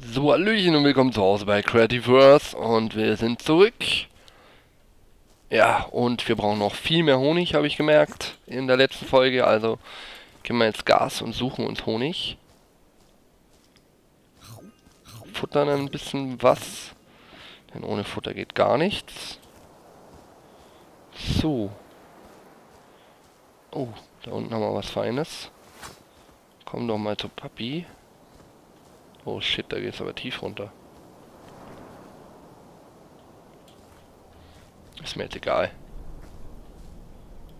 So, hallöchen und willkommen zu Hause bei Creativerse und wir sind zurück. Ja, und wir brauchen noch viel mehr Honig, habe ich gemerkt, in der letzten Folge. Also geben wir jetzt Gas und suchen uns Honig. Futtern ein bisschen was, denn ohne Futter geht gar nichts. So. Oh, da unten haben wir was Feines. Komm doch mal zu Papi. Oh shit, da geht's aber tief runter. Ist mir jetzt egal.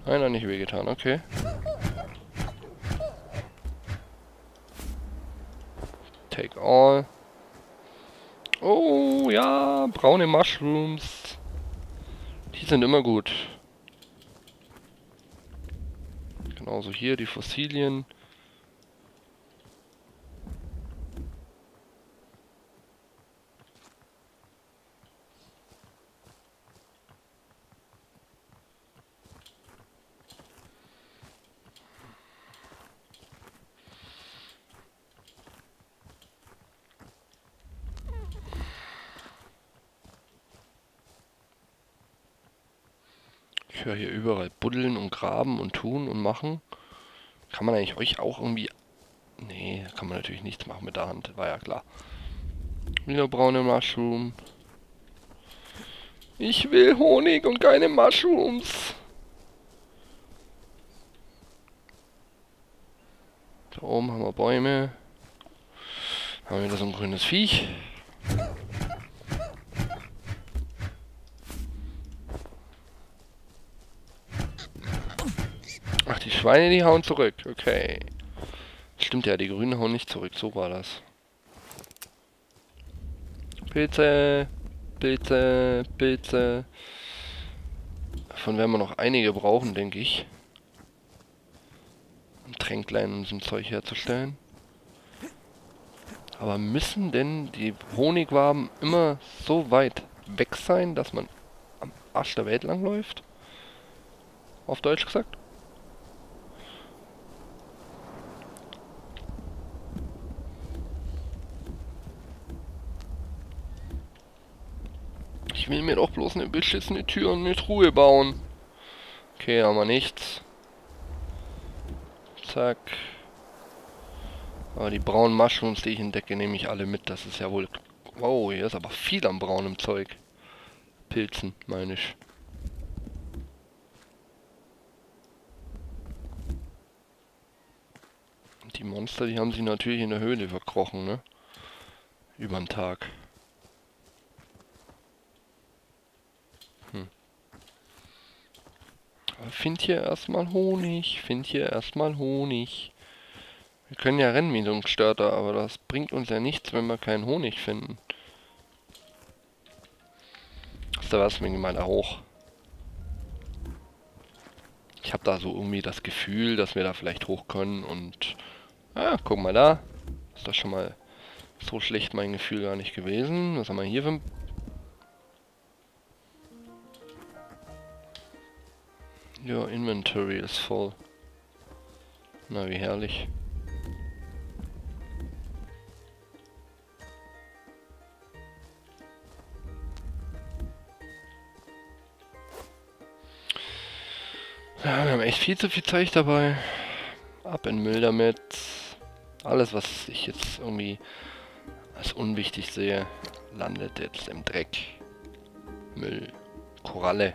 Nein, noch nicht wehgetan, okay. Take all. Oh ja, braune Mushrooms. Die sind immer gut. Genauso hier die Fossilien. Ich höre hier überall buddeln und graben und tun und machen. Kann man eigentlich euch auch irgendwie... Nee, kann man natürlich nichts machen mit der Hand. War ja klar. Wieder braune Mushrooms. Ich will Honig und keine Mushrooms. Da oben haben wir Bäume. Da haben wir wieder so ein grünes Viech. Ach, die Schweine, die hauen zurück. Okay. Stimmt ja, die Grünen hauen nicht zurück. So war das. Pilze. Pilze. Pilze. Davon werden wir noch einige brauchen, denke ich. Um Tränklein und so ein Zeug herzustellen. Aber müssen denn die Honigwaben immer so weit weg sein, dass man am Arsch der Welt langläuft? Auf Deutsch gesagt. Ich will mir doch bloß eine beschissene Tür und eine Truhe bauen. Okay, haben wir nichts. Zack. Aber die braunen Mushrooms, die ich entdecke, nehme ich alle mit. Das ist ja wohl... Wow, hier ist aber viel an braunem Zeug. Pilzen, meine ich. Die Monster, die haben sich natürlich in der Höhle verkrochen, ne? Über den Tag. Find hier erstmal Honig, find hier erstmal Honig. Wir können ja rennen wie so ein Gestörter, aber das bringt uns ja nichts, wenn wir keinen Honig finden. Ach, da war's, wir gehen mal da hoch. Ich habe da so irgendwie das Gefühl, dass wir da vielleicht hoch können und... Ah, guck mal da. Ist das schon mal so schlecht mein Gefühl gar nicht gewesen. Was haben wir hier für ein... Your inventory is voll. Na, wie herrlich. Ja, wir haben echt viel zu viel Zeug dabei. Ab in Müll damit. Alles, was ich jetzt irgendwie als unwichtig sehe, landet jetzt im Dreck. Müll. Koralle.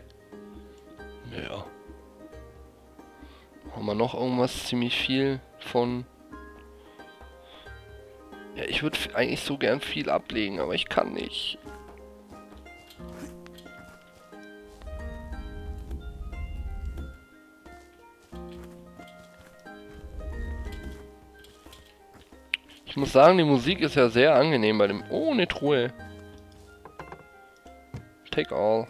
Ja. Haben wir noch irgendwas ziemlich viel von... Ja, ich würde eigentlich so gern viel ablegen, aber ich kann nicht. Ich muss sagen, die Musik ist ja sehr angenehm bei dem... Oh, eine Truhe. Take all.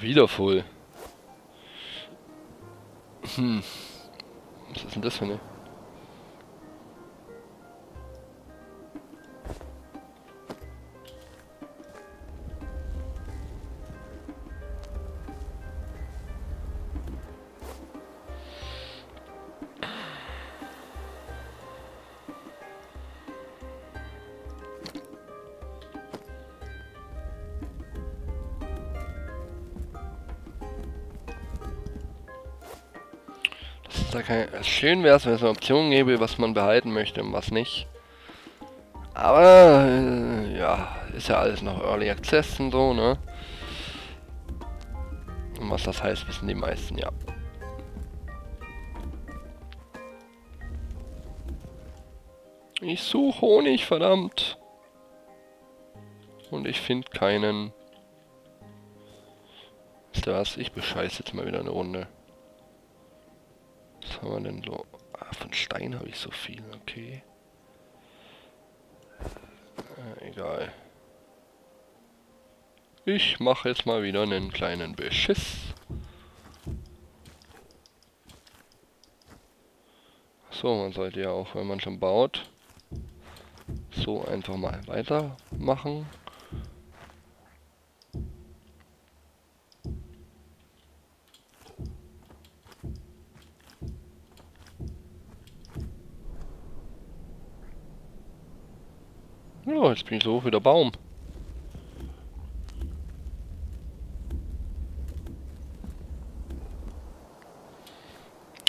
Wieder voll. Was ist denn das für eine? da keine... Schön wäre es, wenn es eine Option gäbe, was man behalten möchte und was nicht. Aber, ja, ist ja alles noch Early Access und so, ne? Und was das heißt, wissen die meisten, ja. Ich suche Honig, verdammt. Und ich finde keinen. Wisst ihr was? Ich bescheiß jetzt mal wieder eine Runde. Was haben wir denn so? Ah, von Stein habe ich so viel, okay. Egal. Ich mache jetzt mal wieder einen kleinen Beschiss. So, man sollte ja auch, wenn man schon baut, so einfach mal weitermachen. Ja, jetzt bin ich so hoch wie der Baum.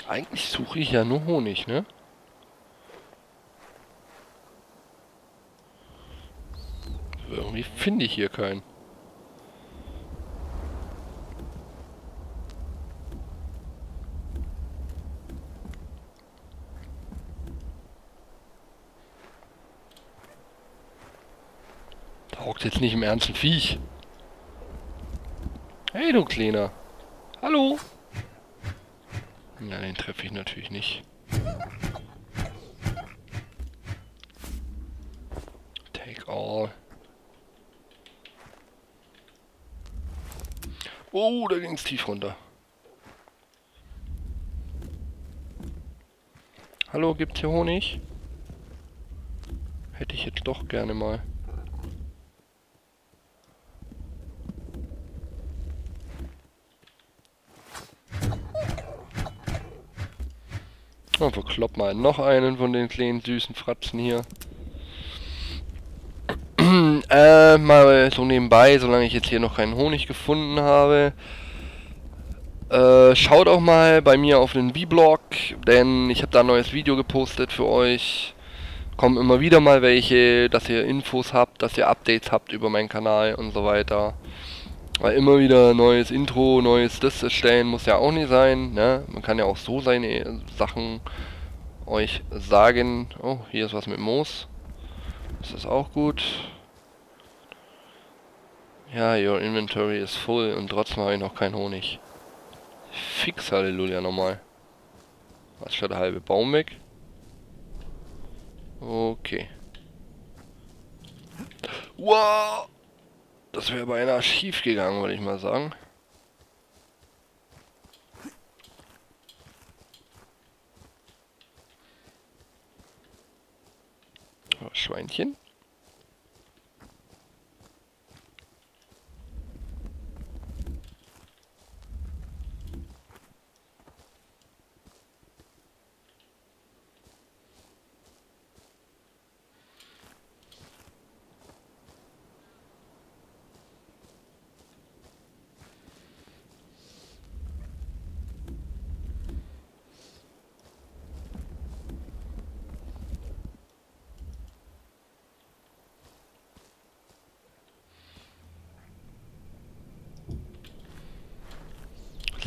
Eigentlich suche ich ja nur Honig, ne? Irgendwie finde ich hier keinen. Da hockt jetzt nicht im Ernst ein Viech. Hey, du Kleiner. Hallo. Ja, den treffe ich natürlich nicht. Take all. Oh, da ging's tief runter. Hallo, gibt's hier Honig? Hätte ich jetzt doch gerne mal. Und verklopp mal noch einen von den kleinen süßen Fratzen hier. Mal so nebenbei, solange ich jetzt hier noch keinen Honig gefunden habe. Schaut auch mal bei mir auf den B-Blog, denn ich habe da ein neues Video gepostet für euch. Kommen immer wieder mal welche, dass ihr Infos habt, dass ihr Updates habt über meinen Kanal und so weiter. Weil immer wieder neues Intro, neues das erstellen muss ja auch nicht sein, ne? Man kann ja auch so seine Sachen euch sagen. Oh, hier ist was mit Moos. Das ist auch gut. Ja, your inventory is full und trotzdem habe ich noch keinen Honig. Fix Halleluja nochmal. Was für der halbe Baum weg? Okay. Wow! Das wäre beinahe schief gegangen, würde ich mal sagen. Oh, Schweinchen.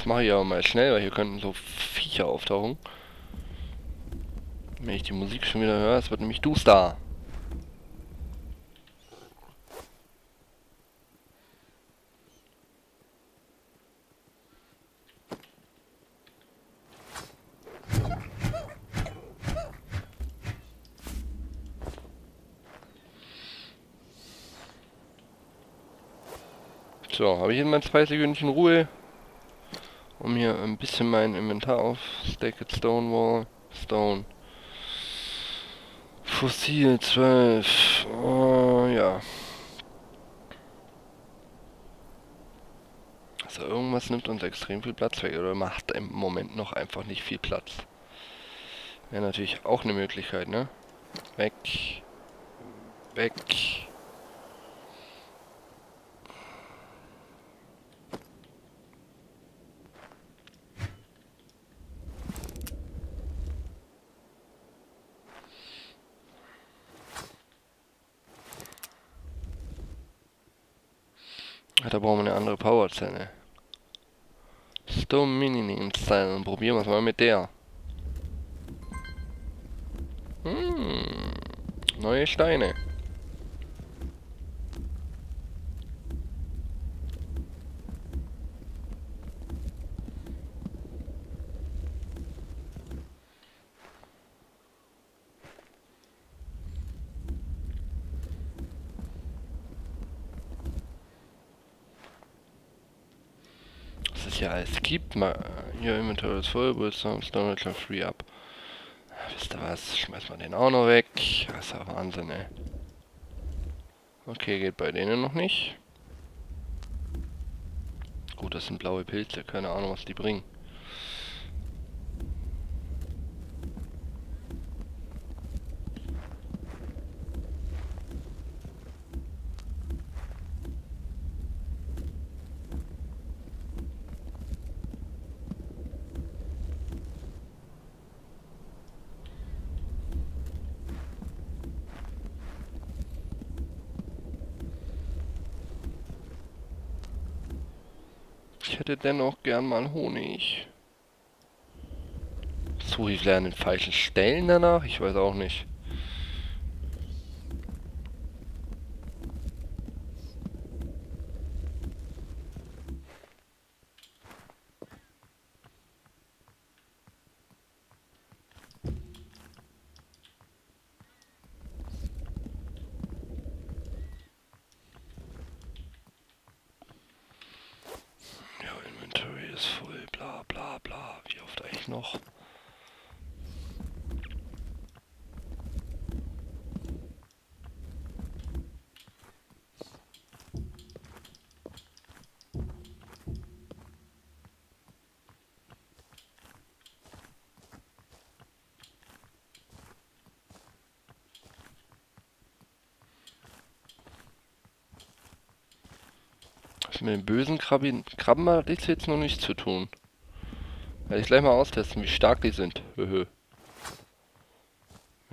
Mache ich aber mal schnell, weil hier könnten so Viecher auftauchen. Wenn ich die Musik schon wieder höre, es wird nämlich duster. So, habe ich in meinen 2 Sekunden Ruhe. Um hier ein bisschen mein Inventar auf. Stacked Stonewall. Stone. Fossil 12. Oh, ja. Also irgendwas nimmt uns extrem viel Platz weg. Oder macht im Moment noch einfach nicht viel Platz. Wäre natürlich auch eine Möglichkeit, ne? Weg. Weg. Da brauchen wir eine andere Powerzelle. Store Mini-Name-Style. Dann probieren wir es mal mit der. Neue Steine. Ja, es gibt mal hier Inventory ist voll, but some storage free up. Wisst ihr was? Schmeißen wir den auch noch weg. Das ist ja Wahnsinn, ey. Okay, geht bei denen noch nicht. Gut, das sind blaue Pilze. Keine Ahnung, was die bringen. Ich hätte dennoch gern mal Honig. Suche ich an den falschen Stellen danach? Ich weiß auch nicht. Noch. Das mit den bösen Krabben hat jetzt noch nichts zu tun. Werde ich gleich mal austesten, wie stark die sind. Wenn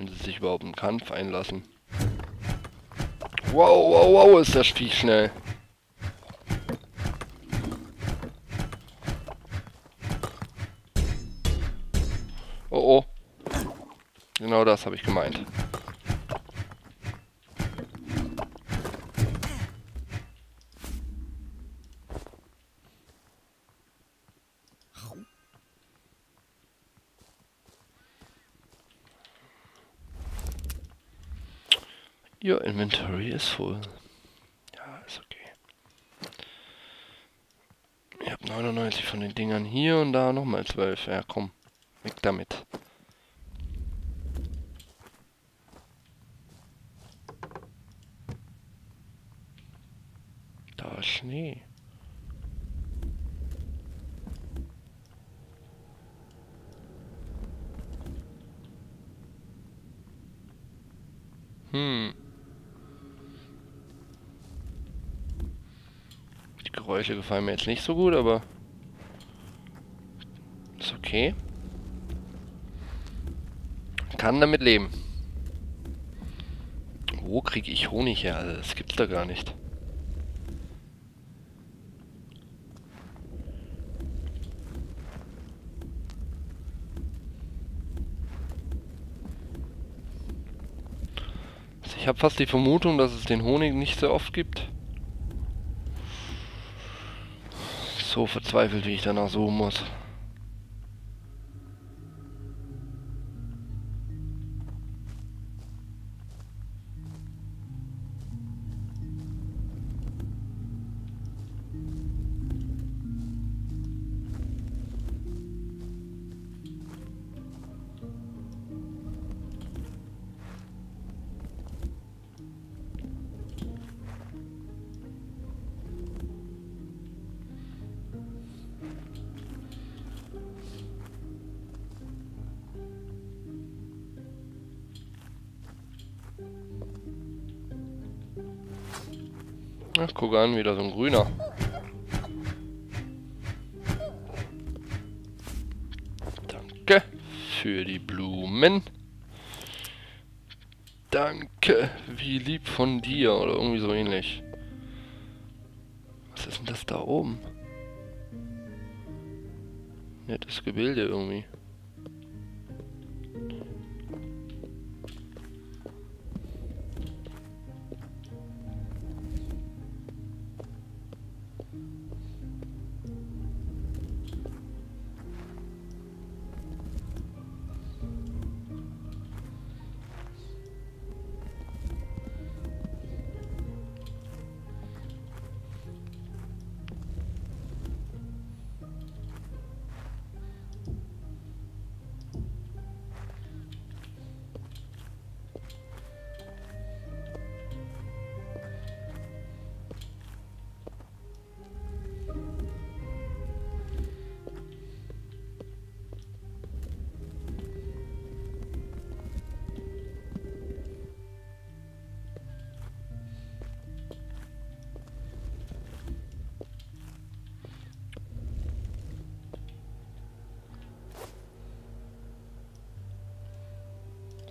sie sich überhaupt im Kampf einlassen. Wow, wow, wow, ist das Vieh schnell. Oh, oh. Genau das habe ich gemeint. Your inventory is full. Ja, ist okay. Ich habe 99 von den Dingern hier und da nochmal 12. Ja, komm, weg damit. Da ist Schnee. Geräusche gefallen mir jetzt nicht so gut, aber ist okay. Kann damit leben. Wo kriege ich Honig her? Also das gibt's da gar nicht. Also ich habe fast die Vermutung, dass es den Honig nicht so oft gibt. So verzweifelt, wie ich danach suchen muss. Ach, guck an, wieder so ein grüner. Danke für die Blumen. Danke, wie lieb von dir oder irgendwie so ähnlich. Was ist ist denn das da oben? Nettes Gebilde irgendwie.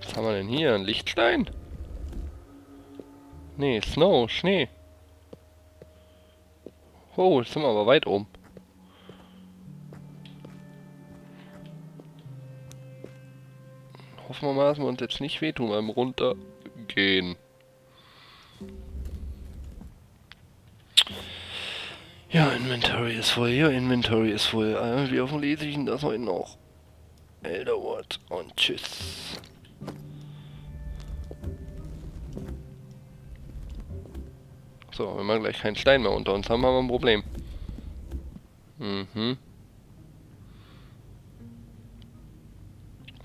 Was haben wir denn hier? Ein Lichtstein? Nee, Snow, Schnee. Oh, jetzt sind wir aber weit oben. Hoffen wir mal, dass wir uns jetzt nicht wehtun beim Runtergehen. Ja, Inventory ist voll. Ja, Inventory ist voll. Wie auf dem Lesischen, das heute noch. Elderwood und tschüss. So, wenn wir gleich keinen Stein mehr unter uns haben, haben wir ein Problem. Mhm.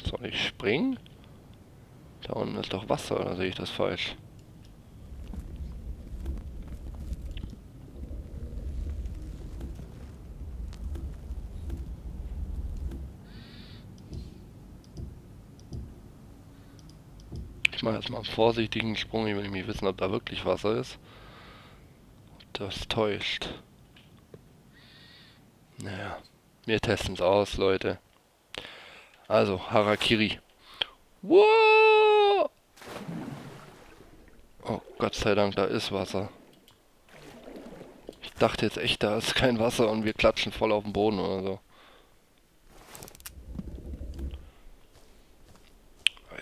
Soll ich springen? Da unten ist doch Wasser, oder sehe ich das falsch? Ich mache jetzt mal einen vorsichtigen Sprung, ich will nämlich wissen, ob da wirklich Wasser ist. Das täuscht. Naja, wir testen es aus, Leute. Also, Harakiri. Wow! Oh, Gott sei Dank, da ist Wasser. Ich dachte jetzt echt, da ist kein Wasser und wir klatschen voll auf den Boden oder so.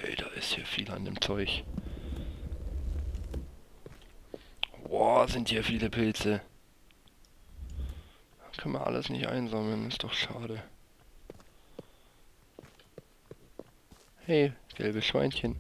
Ey, da ist hier viel an dem Zeug. Boah, sind hier viele Pilze. Da können wir alles nicht einsammeln, ist doch schade. Hey, gelbe Schweinchen.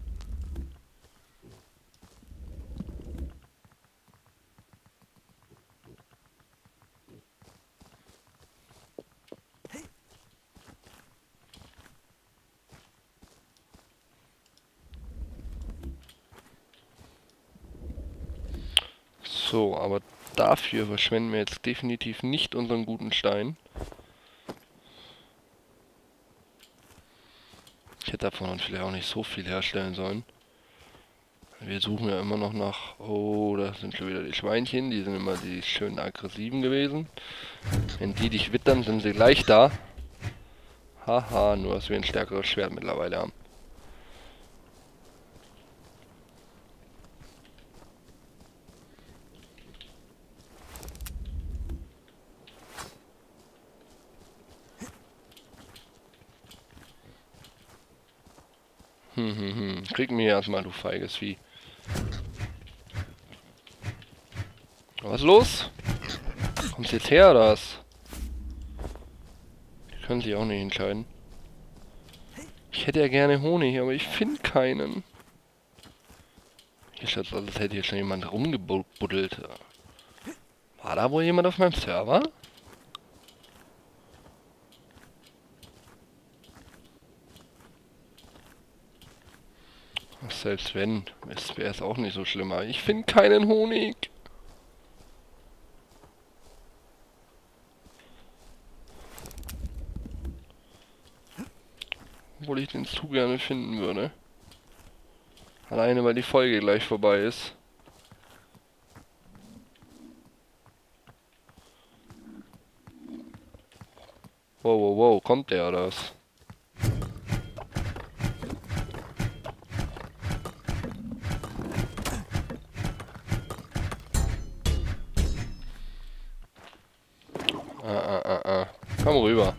So, aber dafür verschwenden wir jetzt definitiv nicht unseren guten Stein. Ich hätte davon vielleicht auch nicht so viel herstellen sollen. Wir suchen ja immer noch nach... Oh, da sind schon wieder die Schweinchen. Die sind immer die schönen aggressiven gewesen. Wenn die dich wittern, sind sie gleich da. Haha, nur dass wir ein stärkeres Schwert mittlerweile haben. Krieg mir erstmal, du feiges Vieh. Was ist los? Kommst jetzt her, oder was? Die können sich auch nicht entscheiden. Ich hätte ja gerne Honig, aber ich finde keinen. Hier schaut es aus, als hätte hier schon jemand rumgebuddelt. War da wohl jemand auf meinem Server? Selbst wenn, es wäre es auch nicht so schlimm, aber ich finde keinen Honig. Obwohl ich den zu gerne finden würde. Alleine, weil die Folge gleich vorbei ist. Wow, wow, wow, kommt der oder was? Komm rüber.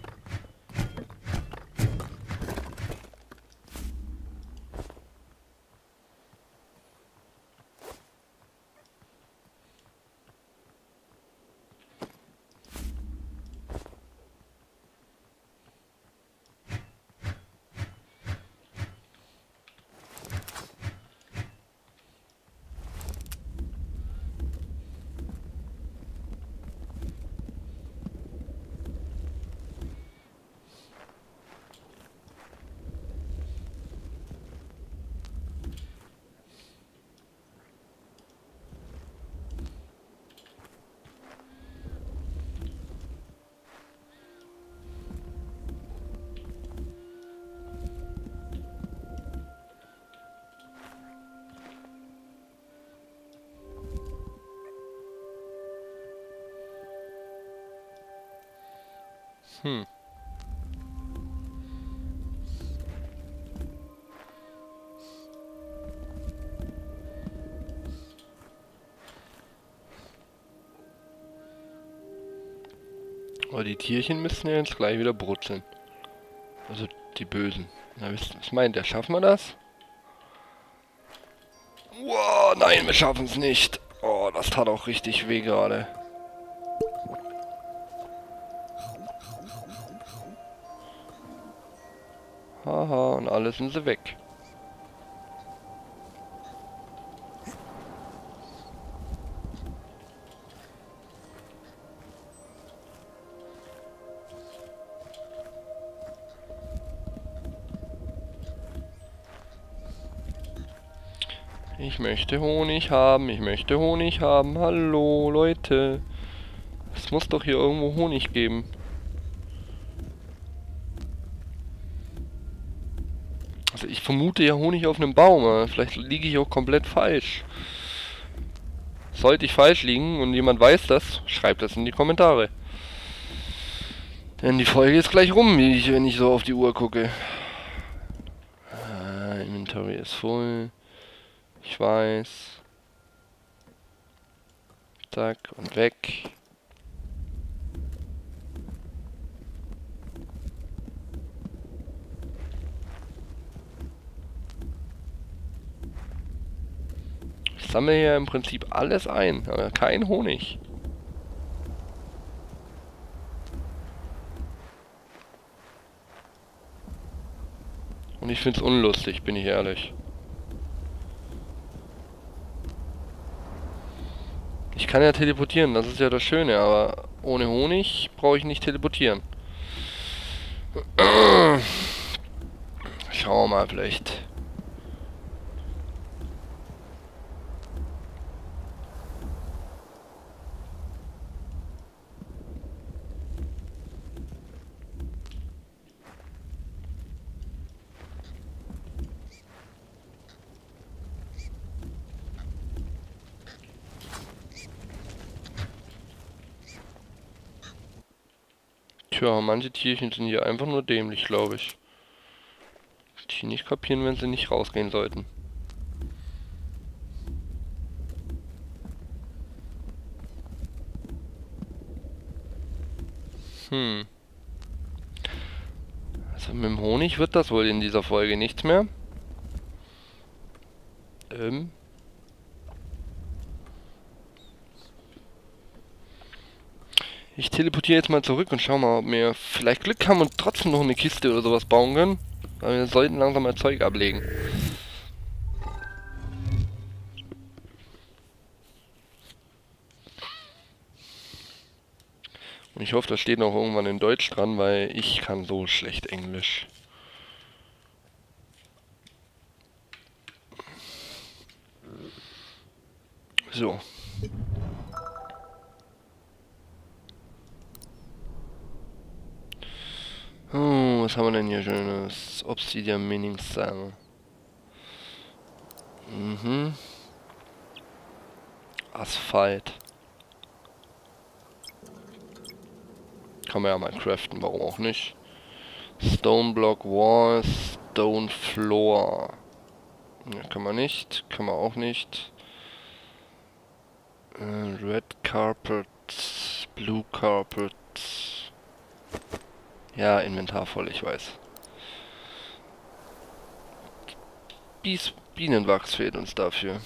Hm. Aber die Tierchen müssen ja jetzt gleich wieder brutzeln. Also die Bösen. Na, was meint der? Schaffen wir das? Wow, nein, wir schaffen es nicht. Oh, das tat auch richtig weh gerade. Haha, und alle sind sie weg. Ich möchte Honig haben, ich möchte Honig haben. Hallo, Leute. Es muss doch hier irgendwo Honig geben. Also ich vermute ja Honig auf einem Baum, vielleicht liege ich auch komplett falsch. Sollte ich falsch liegen und jemand weiß das, schreibt das in die Kommentare. Denn die Folge ist gleich rum, wenn ich so auf die Uhr gucke. Ah, Inventory ist voll. Ich weiß. Zack und weg. Ich sammle hier im Prinzip alles ein, aber kein Honig. Und ich find's unlustig, bin ich ehrlich. Ich kann ja teleportieren, das ist ja das Schöne, aber ohne Honig brauche ich nicht teleportieren. Schauen wir mal, vielleicht... Tja, manche Tierchen sind hier einfach nur dämlich, glaube ich. Die nicht kapieren, wenn sie nicht rausgehen sollten. Hm. Also mit dem Honig wird das wohl in dieser Folge nichts mehr. Ich teleportiere jetzt mal zurück und schau mal, ob wir vielleicht Glück haben und trotzdem noch eine Kiste oder sowas bauen können. Aber wir sollten langsam mal Zeug ablegen. Und ich hoffe, das steht noch irgendwann in Deutsch dran, weil ich kann so schlecht Englisch. So. Oh, was haben wir denn hier schönes? Obsidian Mining Sand. Mhm. Asphalt. Kann man ja mal craften, warum auch nicht? Stone Block Wall, Stone Floor. Ja, kann man nicht, kann man auch nicht. Red Carpet Blue Carpet. Ja, Inventar voll, ich weiß. Bienenwachs fehlt uns dafür.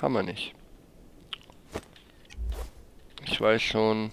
Haben wir nicht. Ich weiß schon.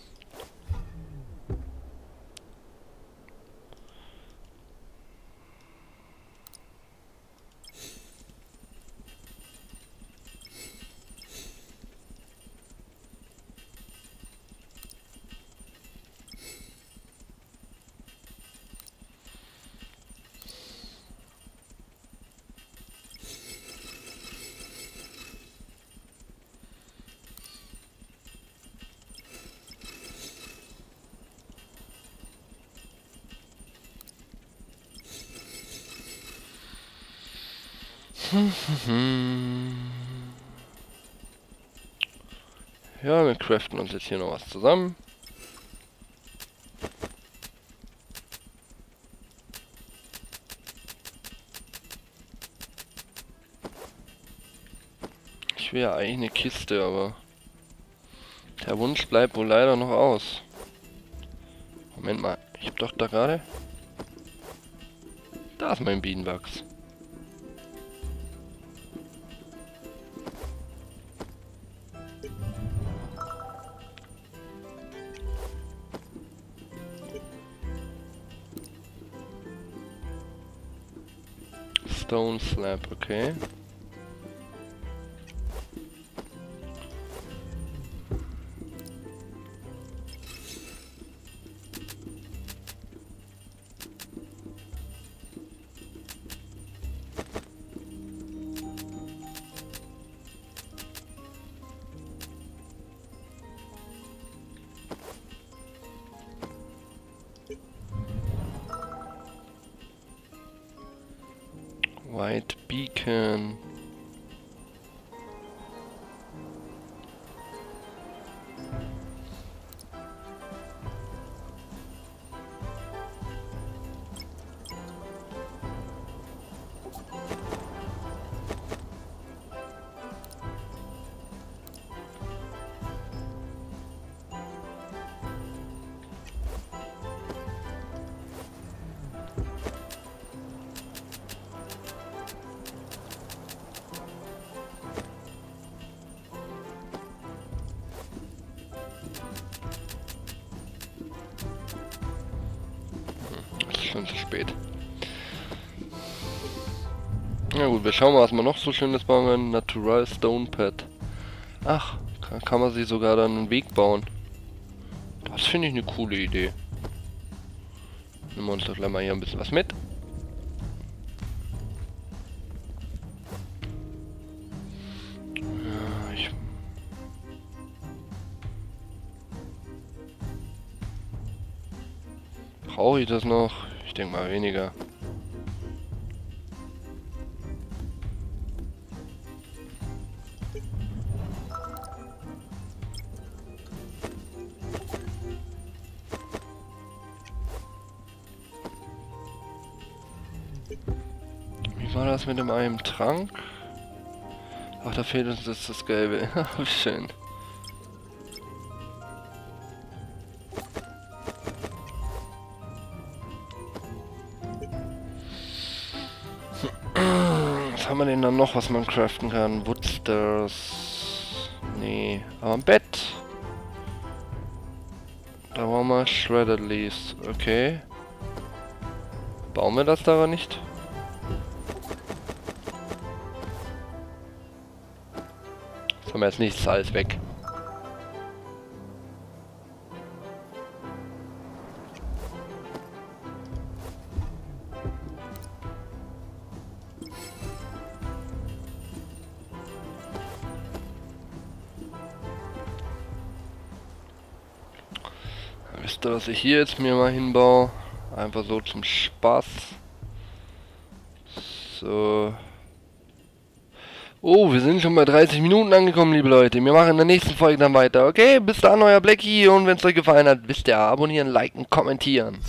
Ja, wir craften uns jetzt hier noch was zusammen. Ich will ja eigentlich eine Kiste, aber der Wunsch bleibt wohl leider noch aus. Moment mal, ich hab doch da gerade... Da ist mein Bienenwachs. Stone Slab, okay. White Beacon. Zu spät. Na gut, wir schauen mal, was wir noch so schönes bauen können. Natural Stone Pad. Ach, kann man sich sogar dann einen Weg bauen. Das finde ich eine coole Idee. Nehmen wir uns doch gleich mal hier ein bisschen was mit. Brauche ich das noch? Ich denke mal weniger. Wie war das mit dem einen Trank? Ach, da fehlt uns jetzt das Gelbe. Schön. Was haben wir denn dann noch, was man craften kann? Woodstairs. Nee, aber ein Bett. Da brauchen wir Shredded Leaves. Okay. Bauen wir das da aber nicht? Das haben wir jetzt nicht, alles weg. Wisst ihr, was ich hier jetzt mir mal hinbaue? Einfach so zum Spaß. So. Oh, wir sind schon bei 30 Minuten angekommen, liebe Leute. Wir machen in der nächsten Folge dann weiter. Okay, bis dann, euer Blacky. Und wenn es euch gefallen hat, wisst ihr, abonnieren, liken, kommentieren.